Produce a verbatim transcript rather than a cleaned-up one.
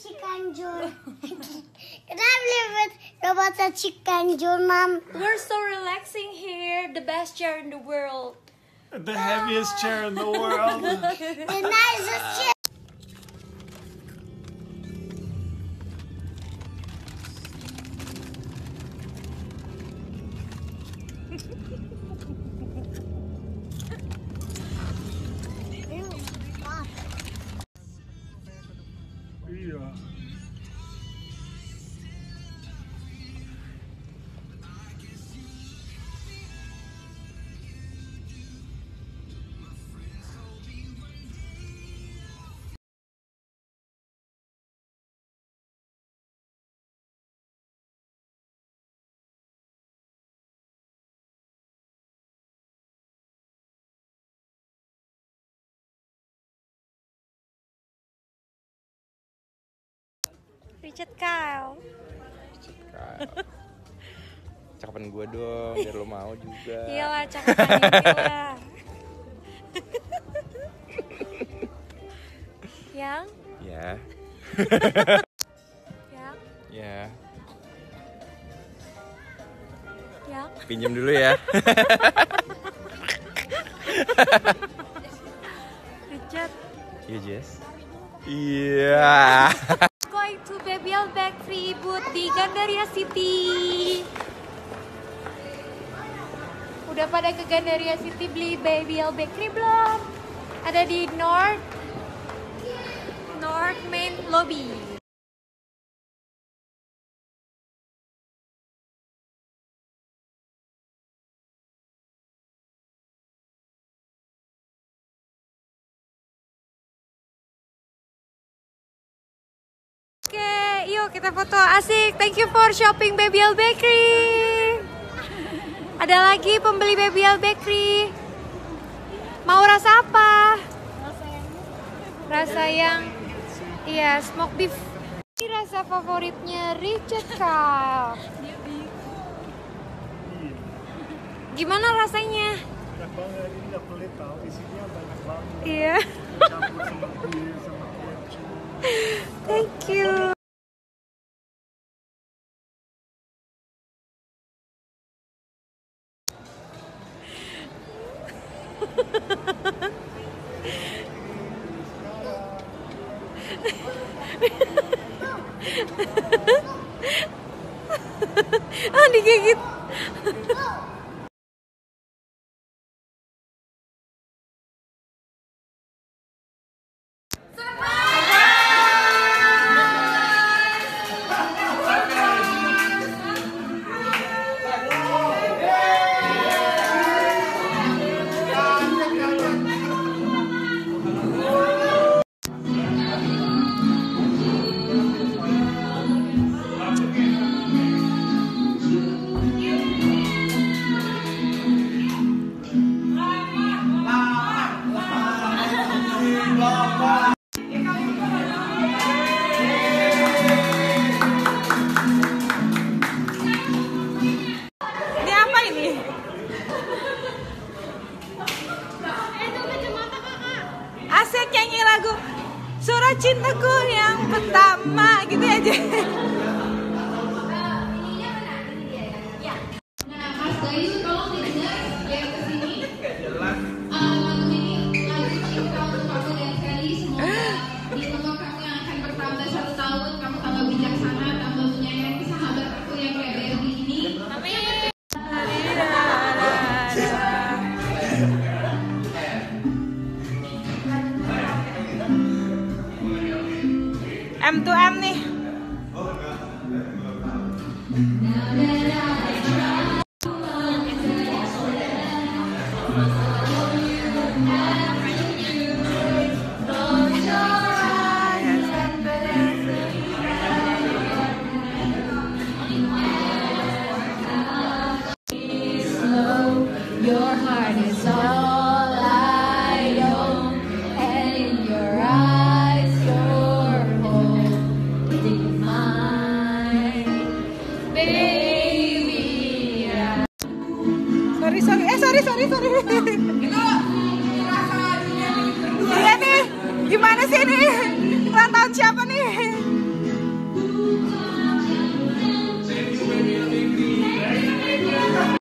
chicken joy. Can I live with Roberta chicken joy, Mom? We're so relaxing here. The best chair in the world. The heaviest oh. chair in the world. The nicest chair. Richard Kyle. Richard Kyle. Cakapan gue dong, biar lo mau juga. Iyalah, cakapan gue lah. Yang? Ya. Yang? Ya. Yang? Pinjam dulu ya. Richard. Iya, Jess. Iya. To BabyL Bakery booth di Gandaria City. Udah pada ke Gandaria City beli BabyL Bakery belum? Ada di North North Main Lobby. Yuk kita foto, asik. Thank you for shopping BabyL Bakery. Ada lagi pembeli BabyL Bakery. Mau rasa apa? Rasa yang iya, smoked beef. Ini rasa favoritnya Richard Kyle. Gimana rasanya? Enak banget, ini gak pelit tau, isinya banyak banget. Iya. Campur sama kue, sama kue. Thank you. Ah, digigit. Cintaku yang pertama gitu aja. M to M nih. Sorry sorry sorry sorry. Itu rasa dunia berdua. Iya nih, gimana sih ini?